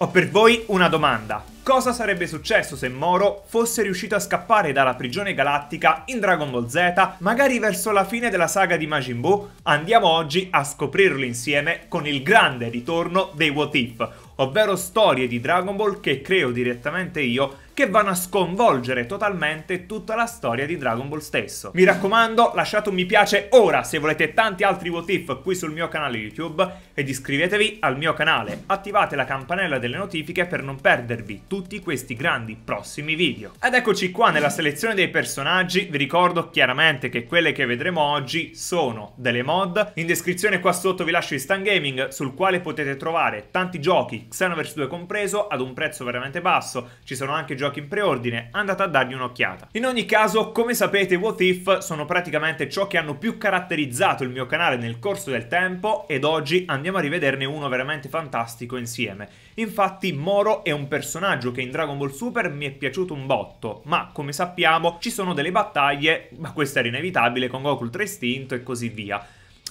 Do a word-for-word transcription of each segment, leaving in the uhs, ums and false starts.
Ho per voi una domanda. Cosa sarebbe successo se Moro fosse riuscito a scappare dalla prigione galattica in Dragon Ball Z, magari verso la fine della saga di Majin Buu? Andiamo oggi a scoprirlo insieme con il grande ritorno dei What If, ovvero storie di Dragon Ball che creo direttamente io, che vanno a sconvolgere totalmente tutta la storia di Dragon Ball stesso. Mi raccomando, lasciate un mi piace ora se volete tanti altri What If qui sul mio canale YouTube ed iscrivetevi al mio canale, attivate la campanella delle notifiche per non perdervi tutti questi grandi prossimi video. Ed eccoci qua nella selezione dei personaggi. Vi ricordo chiaramente che quelle che vedremo oggi sono delle mod. In descrizione qua sotto vi lascio Instant Gaming, sul quale potete trovare tanti giochi, Xenoverse due compreso, ad un prezzo veramente basso. Ci sono anche giochi in preordine, andate a dargli un'occhiata. In ogni caso, come sapete, What If sono praticamente ciò che hanno più caratterizzato il mio canale nel corso del tempo, ed oggi andiamo a rivederne uno veramente fantastico insieme. Infatti Moro è un personaggio che in Dragon Ball Super mi è piaciuto un botto, ma come sappiamo ci sono delle battaglie, ma questa era inevitabile, con Goku ultra istinto e così via.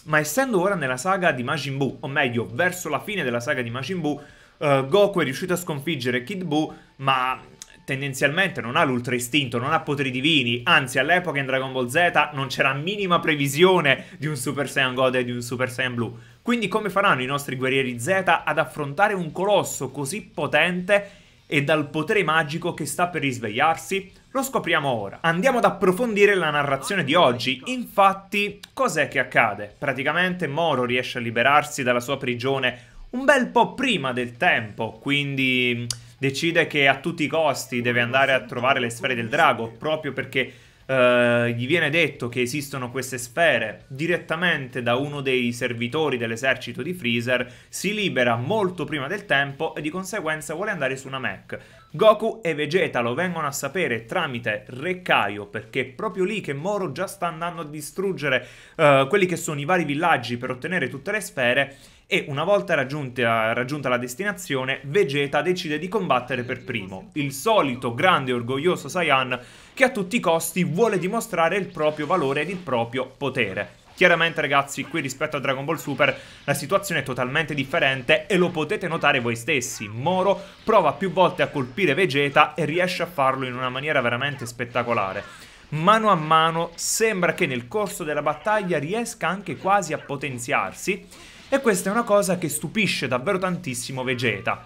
Ma essendo ora nella saga di Majin Buu, o meglio verso la fine della saga di Majin Buu, uh, Goku è riuscito a sconfiggere Kid Buu, ma tendenzialmente non ha l'ultra istinto, non ha poteri divini, anzi all'epoca in Dragon Ball Z non c'era minima previsione di un Super Saiyan God e di un Super Saiyan Blue. Quindi come faranno i nostri guerrieri Z ad affrontare un colosso così potente e dal potere magico che sta per risvegliarsi? Lo scopriamo ora. Andiamo ad approfondire la narrazione di oggi. Infatti, cos'è che accade? Praticamente Moro riesce a liberarsi dalla sua prigione un bel po' prima del tempo, quindi decide che a tutti i costi deve andare a trovare le sfere del drago, proprio perché eh, gli viene detto che esistono queste sfere direttamente da uno dei servitori dell'esercito di Freezer. Si libera molto prima del tempo e di conseguenza vuole andare su Namek. Goku e Vegeta lo vengono a sapere tramite Re Kaio, perché è proprio lì che Moro già sta andando a distruggere eh, quelli che sono i vari villaggi per ottenere tutte le sfere. E una volta raggiunta, raggiunta la destinazione, Vegeta decide di combattere per primo, il solito grande e orgoglioso Saiyan che a tutti i costi vuole dimostrare il proprio valore ed il proprio potere. Chiaramente ragazzi, qui rispetto a Dragon Ball Super la situazione è totalmente differente e lo potete notare voi stessi. Moro prova più volte a colpire Vegeta e riesce a farlo in una maniera veramente spettacolare. Mano a mano sembra che nel corso della battaglia riesca anche quasi a potenziarsi, e questa è una cosa che stupisce davvero tantissimo Vegeta.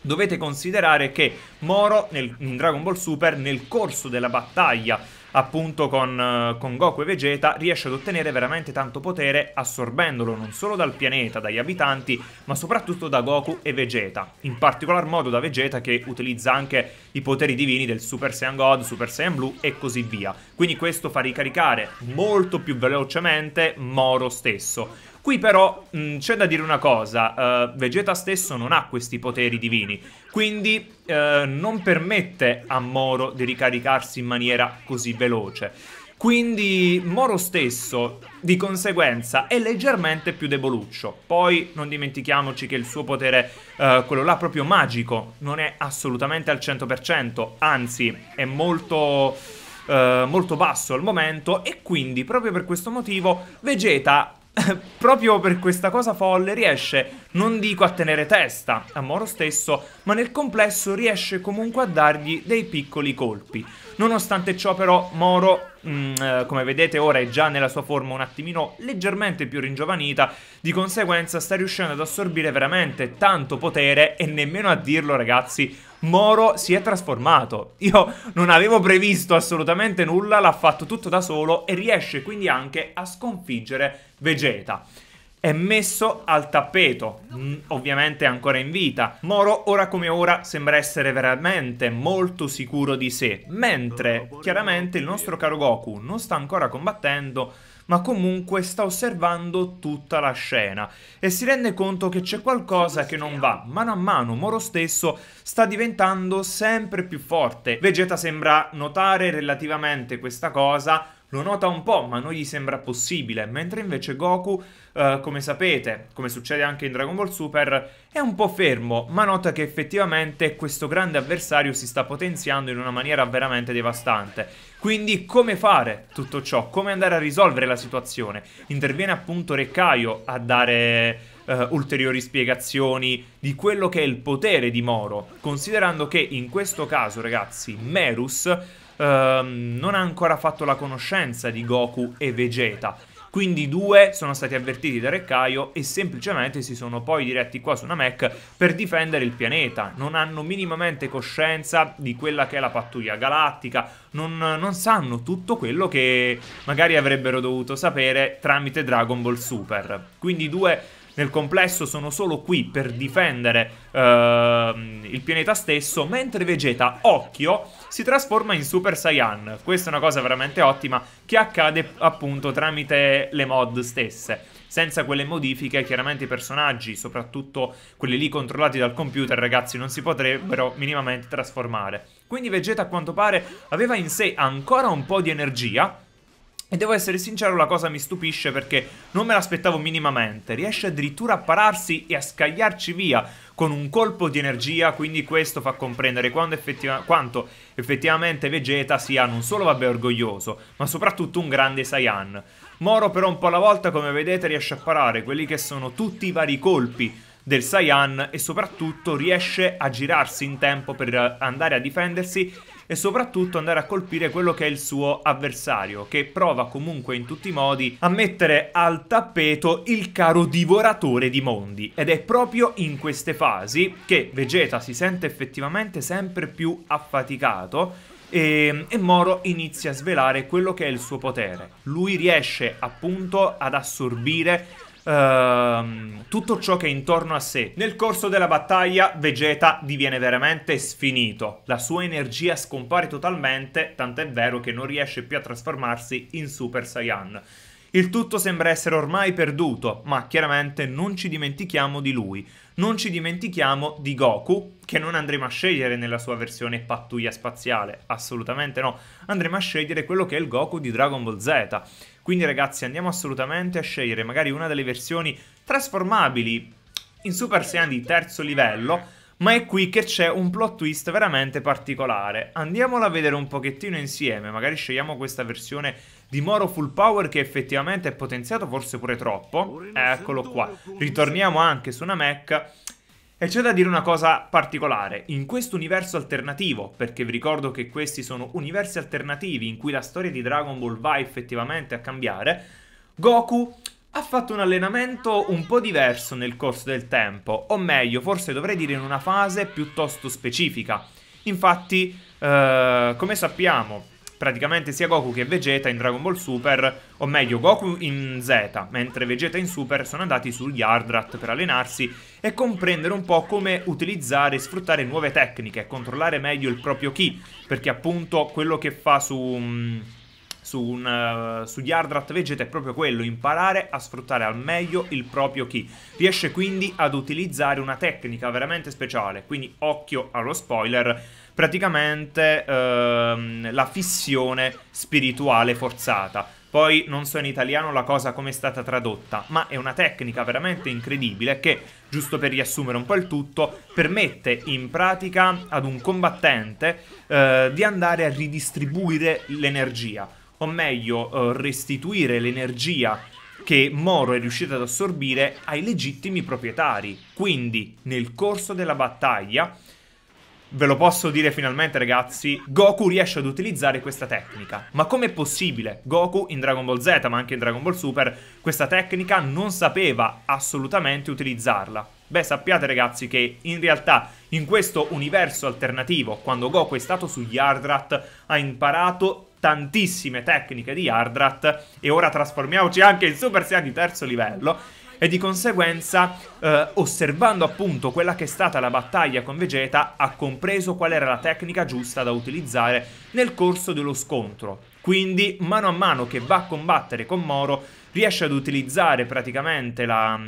Dovete considerare che Moro nel, in Dragon Ball Super nel corso della battaglia appunto con, con Goku e Vegeta riesce ad ottenere veramente tanto potere, assorbendolo non solo dal pianeta, dagli abitanti, ma soprattutto da Goku e Vegeta, in particolar modo da Vegeta, che utilizza anche i poteri divini del Super Saiyan God, Super Saiyan Blue e così via. Quindi questo fa ricaricare molto più velocemente Moro stesso. Qui però c'è da dire una cosa, uh, Vegeta stesso non ha questi poteri divini, quindi uh, non permette a Moro di ricaricarsi in maniera così veloce. Quindi Moro stesso di conseguenza è leggermente più deboluccio. Poi non dimentichiamoci che il suo potere, eh, quello là proprio magico, non è assolutamente al cento per cento, anzi è molto, eh, molto basso al momento, e quindi proprio per questo motivo Vegeta proprio per questa cosa folle riesce, non dico a tenere testa a Moro stesso, ma nel complesso riesce comunque a dargli dei piccoli colpi. Nonostante ciò però Moro, mh, come vedete ora è già nella sua forma un attimino leggermente più ringiovanita, di conseguenza sta riuscendo ad assorbire veramente tanto potere, e nemmeno a dirlo ragazzi, Moro si è trasformato. Io non avevo previsto assolutamente nulla, l'ha fatto tutto da solo e riesce quindi anche a sconfiggere Vegeta. È messo al tappeto, mm, ovviamente ancora in vita. Moro ora come ora sembra essere veramente molto sicuro di sé, mentre chiaramente il nostro caro Goku non sta ancora combattendo, ma comunque sta osservando tutta la scena e si rende conto che c'è qualcosa che non va. Mano a mano Moro stesso sta diventando sempre più forte. Vegeta sembra notare relativamente questa cosa, lo nota un po', ma non gli sembra possibile, mentre invece Goku, eh, come sapete, come succede anche in Dragon Ball Super, è un po' fermo, ma nota che effettivamente questo grande avversario si sta potenziando in una maniera veramente devastante. Quindi come fare tutto ciò? Come andare a risolvere la situazione? Interviene appunto Re Kaio a dare eh, ulteriori spiegazioni di quello che è il potere di Moro, considerando che in questo caso, ragazzi, Merus eh, non ha ancora fatto la conoscenza di Goku e Vegeta. Quindi i due sono stati avvertiti da Re Kaio e semplicemente si sono poi diretti qua su Namek per difendere il pianeta. Non hanno minimamente coscienza di quella che è la pattuglia galattica, non, non sanno tutto quello che magari avrebbero dovuto sapere tramite Dragon Ball Super. Quindi i due nel complesso sono solo qui per difendere uh, il pianeta stesso, mentre Vegeta, occhio, si trasforma in Super Saiyan. Questa è una cosa veramente ottima che accade appunto tramite le mod stesse. Senza quelle modifiche chiaramente i personaggi, soprattutto quelli lì controllati dal computer, ragazzi, non si potrebbero minimamente trasformare. Quindi Vegeta a quanto pare aveva in sé ancora un po' di energia. E devo essere sincero, la cosa mi stupisce perché non me l'aspettavo minimamente. Riesce addirittura a pararsi e a scagliarci via con un colpo di energia, quindi questo fa comprendere quando effettiva quanto effettivamente Vegeta sia non solo, vabbè, orgoglioso, ma soprattutto un grande Saiyan. Moro però un po' alla volta, come vedete, riesce a parare quelli che sono tutti i vari colpi del Saiyan e soprattutto riesce a girarsi in tempo per andare a difendersi e soprattutto andare a colpire quello che è il suo avversario, che prova comunque in tutti i modi a mettere al tappeto il caro divoratore di mondi. Ed è proprio in queste fasi che Vegeta si sente effettivamente sempre più affaticato e, e Moro inizia a svelare quello che è il suo potere. Lui riesce appunto ad assorbire Uh, tutto ciò che è intorno a sé. Nel corso della battaglia Vegeta diviene veramente sfinito, la sua energia scompare totalmente, tant'è vero che non riesce più a trasformarsi in Super Saiyan. Il tutto sembra essere ormai perduto, ma chiaramente non ci dimentichiamo di lui, non ci dimentichiamo di Goku, che non andremo a scegliere nella sua versione pattuglia spaziale, assolutamente no, andremo a scegliere quello che è il Goku di Dragon Ball Z. Quindi ragazzi, andiamo assolutamente a scegliere magari una delle versioni trasformabili in Super Saiyan di terzo livello, ma è qui che c'è un plot twist veramente particolare. Andiamola a vedere un pochettino insieme, magari scegliamo questa versione di Moro Full Power che effettivamente è potenziato forse pure troppo. Eccolo qua, ritorniamo anche su Namek. E c'è da dire una cosa particolare, in questo universo alternativo, perché vi ricordo che questi sono universi alternativi in cui la storia di Dragon Ball va effettivamente a cambiare, Goku ha fatto un allenamento un po' diverso nel corso del tempo, o meglio, forse dovrei dire in una fase piuttosto specifica. Infatti, eh, come sappiamo, praticamente sia Goku che Vegeta in Dragon Ball Super, o meglio Goku in Z, mentre Vegeta in Super, sono andati sul Yardrat per allenarsi e comprendere un po' come utilizzare e sfruttare nuove tecniche, controllare meglio il proprio ki, perché appunto quello che fa su, su, un, uh, su Yardrat Vegeta è proprio quello, imparare a sfruttare al meglio il proprio ki. Riesce quindi ad utilizzare una tecnica veramente speciale, quindi occhio allo spoiler. Praticamente ehm, la fissione spirituale forzata. Poi non so in italiano la cosa come è stata tradotta, ma è una tecnica veramente incredibile che, giusto per riassumere un po' il tutto, permette in pratica ad un combattente eh, di andare a ridistribuire l'energia, o meglio eh, restituire l'energia che Moro è riuscito ad assorbire ai legittimi proprietari. Quindi nel corso della battaglia, ve lo posso dire finalmente ragazzi, Goku riesce ad utilizzare questa tecnica. Ma com'è possibile? Goku in Dragon Ball Z, ma anche in Dragon Ball Super, questa tecnica non sapeva assolutamente utilizzarla. Beh, sappiate ragazzi che in realtà in questo universo alternativo, quando Goku è stato su Yardrat, ha imparato tantissime tecniche di Yardrat. E ora trasformiamoci anche in Super Saiyan di terzo livello. E di conseguenza, eh, osservando appunto quella che è stata la battaglia con Vegeta, ha compreso qual era la tecnica giusta da utilizzare nel corso dello scontro. Quindi, mano a mano che va a combattere con Moro, riesce ad utilizzare praticamente la,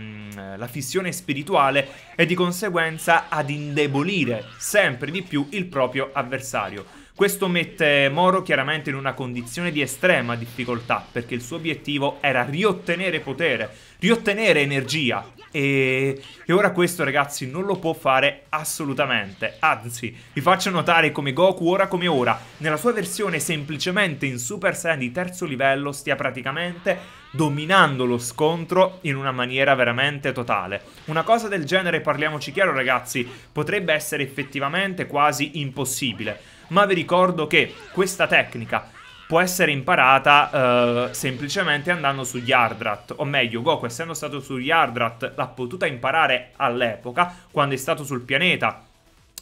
la fissione spirituale e di conseguenza ad indebolire sempre di più il proprio avversario. Questo mette Moro chiaramente in una condizione di estrema difficoltà, perché il suo obiettivo era riottenere potere, riottenere energia. E, e ora questo, ragazzi, non lo può fare assolutamente. Anzi, vi faccio notare come Goku, ora come ora, nella sua versione semplicemente in Super Saiyan di terzo livello, stia praticamente dominando lo scontro in una maniera veramente totale. Una cosa del genere, parliamoci chiaro ragazzi, potrebbe essere effettivamente quasi impossibile. Ma vi ricordo che questa tecnica può essere imparata eh, semplicemente andando su Yardrat, o meglio, Goku essendo stato su Yardrat l'ha potuta imparare all'epoca quando è stato sul pianeta,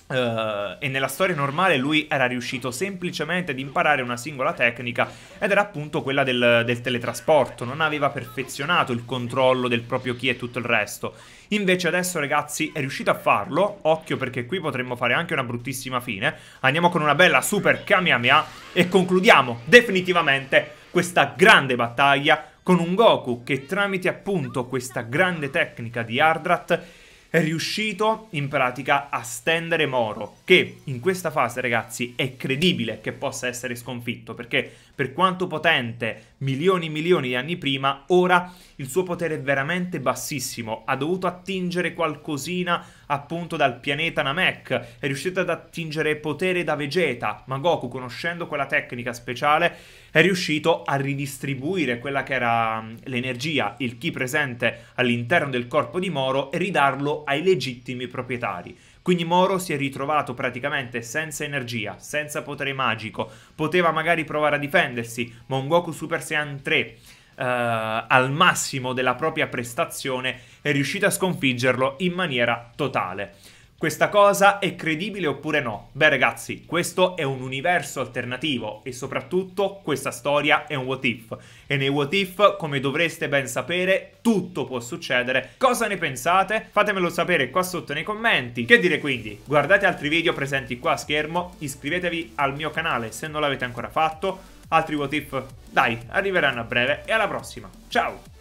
eh, e nella storia normale lui era riuscito semplicemente ad imparare una singola tecnica ed era appunto quella del, del teletrasporto, non aveva perfezionato il controllo del proprio ki e tutto il resto. Invece adesso ragazzi è riuscito a farlo, occhio perché qui potremmo fare anche una bruttissima fine. Andiamo con una bella super Kamehameha e concludiamo definitivamente questa grande battaglia con un Goku che tramite appunto questa grande tecnica di Yardrat è riuscito in pratica a stendere Moro, che in questa fase ragazzi è credibile che possa essere sconfitto, perché per quanto potente milioni e milioni di anni prima, ora il suo potere è veramente bassissimo, ha dovuto attingere qualcosina appunto dal pianeta Namek, è riuscito ad attingere potere da Vegeta, ma Goku conoscendo quella tecnica speciale è riuscito a ridistribuire quella che era l'energia, il ki presente all'interno del corpo di Moro e ridarlo ai legittimi proprietari. Quindi Moro si è ritrovato praticamente senza energia, senza potere magico, poteva magari provare a difendersi, ma un Goku Super Saiyan tre eh, al massimo della propria prestazione è riuscito a sconfiggerlo in maniera totale. Questa cosa è credibile oppure no? Beh ragazzi, questo è un universo alternativo e soprattutto questa storia è un what if. E nei what if, come dovreste ben sapere, tutto può succedere. Cosa ne pensate? Fatemelo sapere qua sotto nei commenti. Che dire quindi? Guardate altri video presenti qua a schermo, iscrivetevi al mio canale se non l'avete ancora fatto. Altri what if, dai, arriveranno a breve e alla prossima. Ciao!